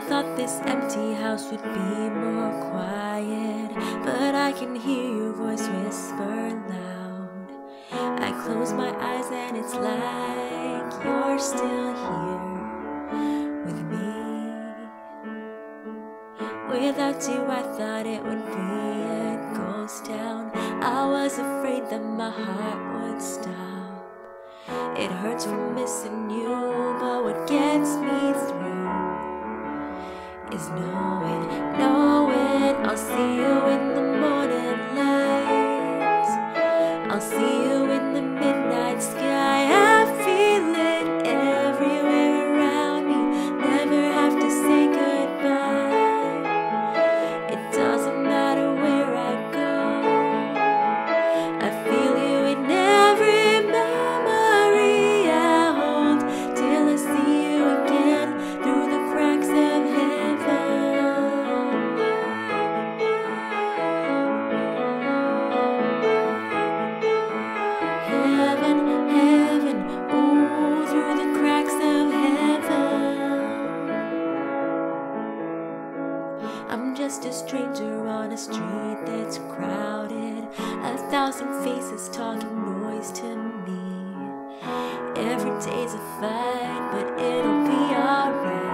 I thought this empty house would be more quiet, but I can hear your voice whisper loud. I close my eyes and it's like you're still here with me. Without you, I thought it would be a ghost town. I was afraid that my heart would stop. It hurts from missing you, but what gets me through is knowing I'll see you in the morning light. I'll see you in the midnight sky. I feel it everywhere around me. Never have to say goodbye. It doesn't matter where I go. I feel you in every memory I hold, till I see you again through the cracks of heaven. Heaven, ooh, through the cracks of heaven. I'm just a stranger on a street that's crowded. 1,000 faces talking noise to me. Every day's a fight, but it'll be alright.